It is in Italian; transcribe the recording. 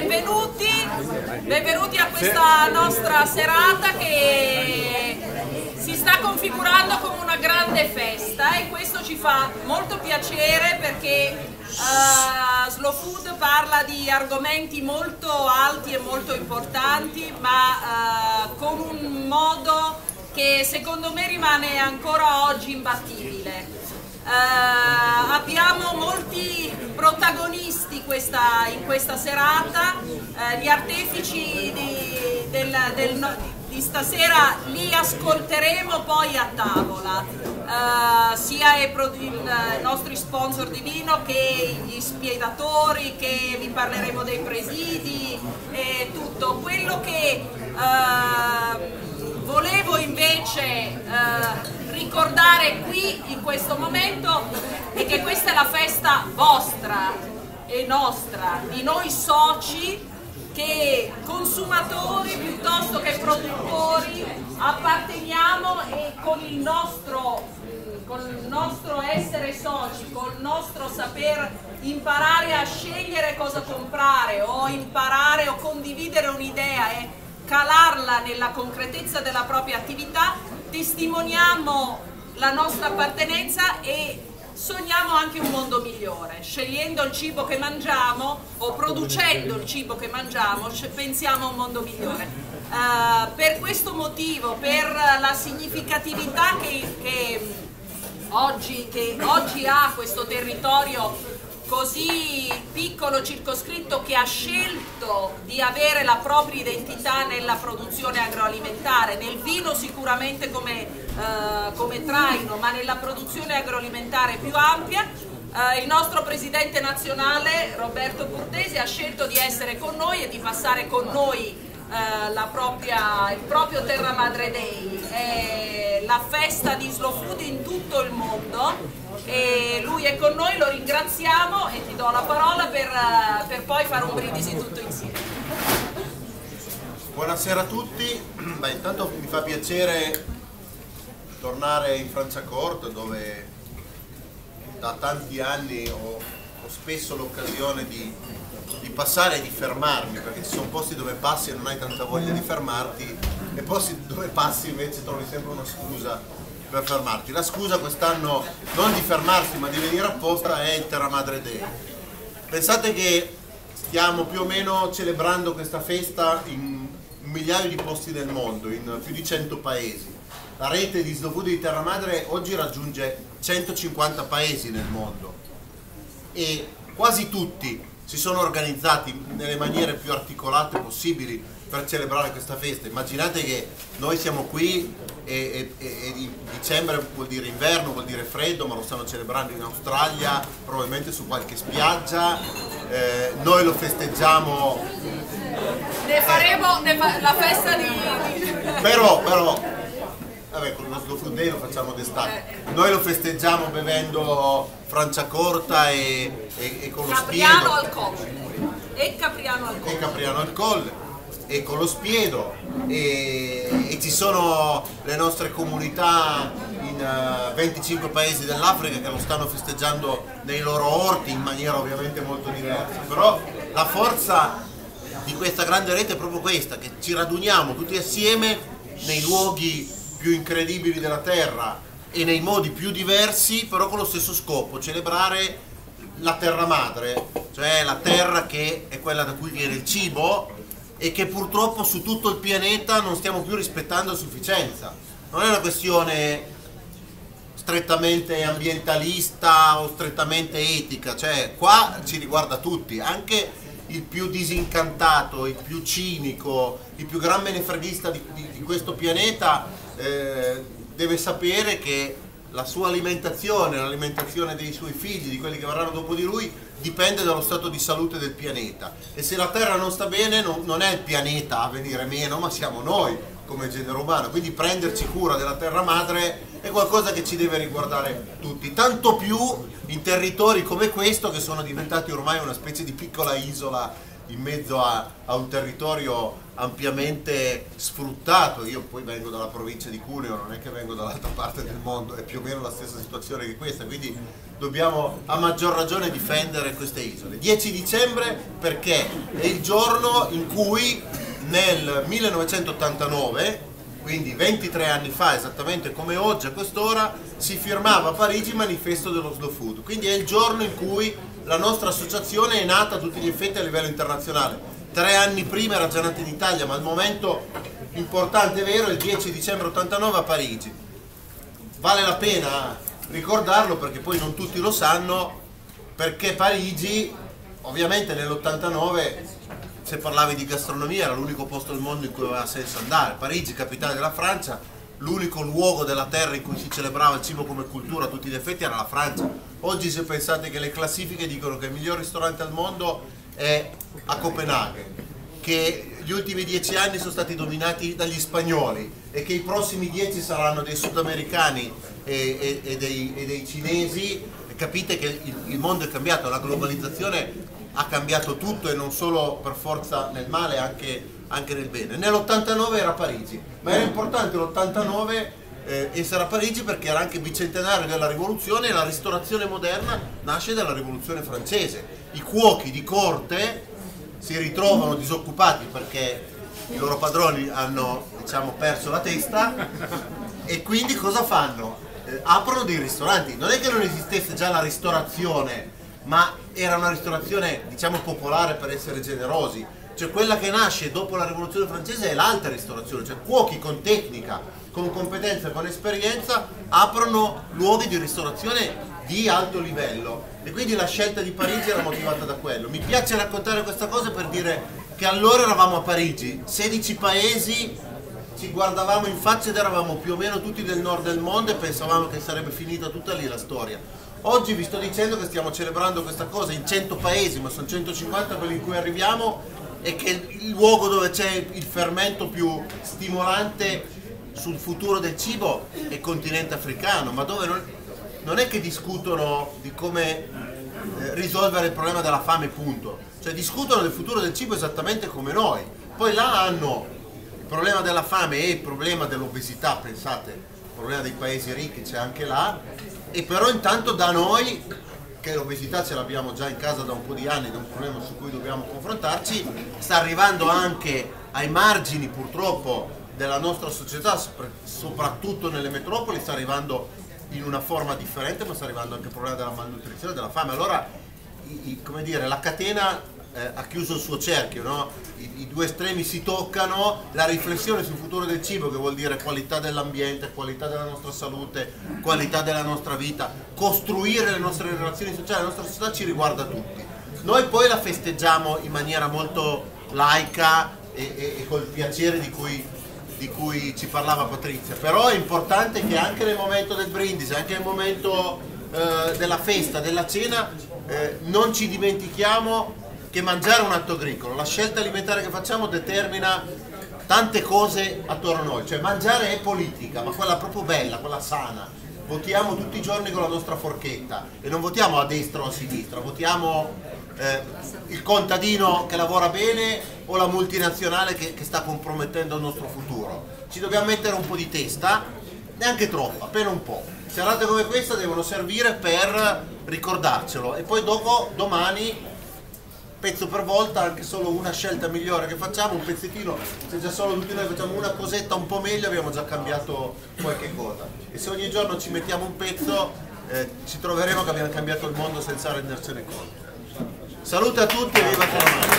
benvenuti, benvenuti a questa nostra serata che si sta configurando come una grande festa e questo ci fa molto piacere perché Slow Food parla di argomenti molto alti e molto importanti, ma con un modo che secondo me rimane ancora oggi imbattibile. Abbiamo molti protagonisti in questa serata, gli artefici di stasera li ascolteremo poi a tavola, sia i nostri sponsor di vino che gli spiedatori, che vi parleremo dei presidi e tutto quello che volevo invece ricordare qui in questo momento è che questa è la festa vostra e nostra, di noi soci che consumatori piuttosto che produttori apparteniamo e con il nostro essere soci, col nostro saper imparare a scegliere cosa comprare o imparare o condividere un'idea e calarla nella concretezza della propria attività, testimoniamo la nostra appartenenza e sogniamo anche un mondo migliore. Scegliendo il cibo che mangiamo o producendo il cibo che mangiamo pensiamo a un mondo migliore. Per questo motivo, per la significatività che oggi ha questo territorio così piccolo, circoscritto, che ha scelto di avere la propria identità nella produzione agroalimentare, nel vino sicuramente come traino, ma nella produzione agroalimentare più ampia, il nostro presidente nazionale Roberto Burdese ha scelto di essere con noi e di passare con noi il proprio Terra Madre Day, è la festa di Slow Food in tutto il mondo. E lui è con noi, lo ringraziamo e ti do la parola per poi fare un brindisi tutto insieme. Buonasera a tutti. Beh, intanto mi fa piacere tornare in Franciacorta, dove da tanti anni ho spesso l'occasione di passare e di fermarmi, perché ci sono posti dove passi e non hai tanta voglia di fermarti e posti dove passi invece trovi sempre una scusa per fermarti. La scusa quest'anno non di fermarsi ma di venire apposta è il Terra Madre Day. Pensate che stiamo più o meno celebrando questa festa in un migliaio di posti del mondo, in più di 100 paesi. La rete di Slow Food di Terra Madre oggi raggiunge 150 paesi nel mondo e quasi tutti si sono organizzati nelle maniere più articolate possibili per celebrare questa festa. Immaginate che noi siamo qui e dicembre vuol dire inverno, vuol dire freddo, ma lo stanno celebrando in Australia, probabilmente su qualche spiaggia, noi lo festeggiamo. Ne faremo la festa di... Però, vabbè, con il nostro Slow Food Day lo facciamo d'estate. Noi lo festeggiamo bevendo Franciacorta e con lo Spiedo. Capriano al colle. E con lo Spiedo e ci sono le nostre comunità in 25 paesi dell'Africa che lo stanno festeggiando nei loro orti in maniera ovviamente molto diversa, però la forza di questa grande rete è proprio questa, che ci raduniamo tutti assieme nei luoghi più incredibili della terra e nei modi più diversi, però con lo stesso scopo: celebrare la terra madre, cioè la terra che è quella da cui viene il cibo e che purtroppo su tutto il pianeta non stiamo più rispettando a sufficienza. Non è una questione strettamente ambientalista o strettamente etica, cioè qua ci riguarda tutti, anche il più disincantato, il più cinico, il più gran menefreghista di questo pianeta deve sapere che la sua alimentazione, l'alimentazione dei suoi figli, di quelli che verranno dopo di lui, dipende dallo stato di salute del pianeta. E se la Terra non sta bene, non è il pianeta a venire meno, ma siamo noi come genere umano. Quindi prenderci cura della Terra Madre è qualcosa che ci deve riguardare tutti. Tanto più in territori come questo, che sono diventati ormai una specie di piccola isola in mezzo a un territorio ampiamente sfruttato. Io poi vengo dalla provincia di Cuneo, non è che vengo dall'altra parte del mondo, è più o meno la stessa situazione che questa, quindi dobbiamo a maggior ragione difendere queste isole. 10 dicembre perché è il giorno in cui nel 1989, quindi 23 anni fa, esattamente come oggi a quest'ora, si firmava a Parigi il manifesto dello Slow Food, quindi è il giorno in cui la nostra associazione è nata a tutti gli effetti a livello internazionale. 3 anni prima era già nata in Italia, ma il momento importante vero è il 10 dicembre 89 a Parigi. Vale la pena ricordarlo perché poi non tutti lo sanno, perché Parigi ovviamente nell'89, se parlavi di gastronomia, era l'unico posto del mondo in cui aveva senso andare. Parigi, capitale della Francia, l'unico luogo della terra in cui si celebrava il cibo come cultura a tutti gli effetti era la Francia. Oggi, se pensate che le classifiche dicono che il miglior ristorante al mondo è a Copenaghen, che gli ultimi 10 anni sono stati dominati dagli spagnoli e che i prossimi 10 saranno dei sudamericani e dei cinesi, capite che il mondo è cambiato, la globalizzazione ha cambiato tutto e non solo per forza nel male, anche nel bene. Nell'89 era Parigi, ma era importante l'89 essere a Parigi perché era anche bicentenario della rivoluzione e la ristorazione moderna nasce dalla rivoluzione francese. I cuochi di corte si ritrovano disoccupati perché i loro padroni hanno, diciamo, perso la testa e quindi cosa fanno? Aprono dei ristoranti. Non è che non esistesse già la ristorazione, ma era una ristorazione, diciamo, popolare, per essere generosi. Cioè quella che nasce dopo la rivoluzione francese è l'alta ristorazione, cioè cuochi con tecnica, con competenza, con esperienza aprono luoghi di ristorazione di alto livello, e quindi la scelta di Parigi era motivata da quello. Mi piace raccontare questa cosa per dire che allora eravamo a Parigi, 16 paesi ci guardavamo in faccia ed eravamo più o meno tutti del nord del mondo e pensavamo che sarebbe finita tutta lì la storia. Oggi vi sto dicendo che stiamo celebrando questa cosa in 100 paesi, ma sono 150 quelli in cui arriviamo, e che è il luogo dove c'è il fermento più stimolante sul futuro del cibo è il continente africano, ma dove non è che discutono di come risolvere il problema della fame, punto. Cioè discutono del futuro del cibo esattamente come noi. Poi là hanno il problema della fame e il problema dell'obesità, pensate, il problema dei paesi ricchi c'è anche là, e però intanto da noi, che l'obesità ce l'abbiamo già in casa da un po' di anni, è un problema su cui dobbiamo confrontarci, sta arrivando anche ai margini purtroppo della nostra società, soprattutto nelle metropoli, sta arrivando in una forma differente, ma sta arrivando anche il problema della malnutrizione e della fame. Allora, come dire, la catena ha chiuso il suo cerchio, no? I due estremi si toccano, la riflessione sul futuro del cibo, che vuol dire qualità dell'ambiente, qualità della nostra salute, qualità della nostra vita, costruire le nostre relazioni sociali, la nostra società ci riguarda tutti. Noi poi la festeggiamo in maniera molto laica e col piacere di cui ci parlava Patrizia, però è importante che anche nel momento del brindisi, anche nel momento della festa, della cena, non ci dimentichiamo che mangiare è un atto agricolo. La scelta alimentare che facciamo determina tante cose attorno a noi, cioè mangiare è politica, ma quella proprio bella, quella sana. Votiamo tutti i giorni con la nostra forchetta e non votiamo a destra o a sinistra, votiamo il contadino che lavora bene o la multinazionale che sta compromettendo il nostro futuro. Ci dobbiamo mettere un po' di testa, neanche troppa, appena un po'. Serate come questa devono servire per ricordarcelo, e poi dopo, domani, pezzo per volta, anche solo una scelta migliore che facciamo, un pezzettino. Se già solo tutti noi facciamo una cosetta un po' meglio, abbiamo già cambiato qualche cosa, e se ogni giorno ci mettiamo un pezzo ci troveremo che abbiamo cambiato il mondo senza rendersene conto. Salute a tutti e viva Terra Madre!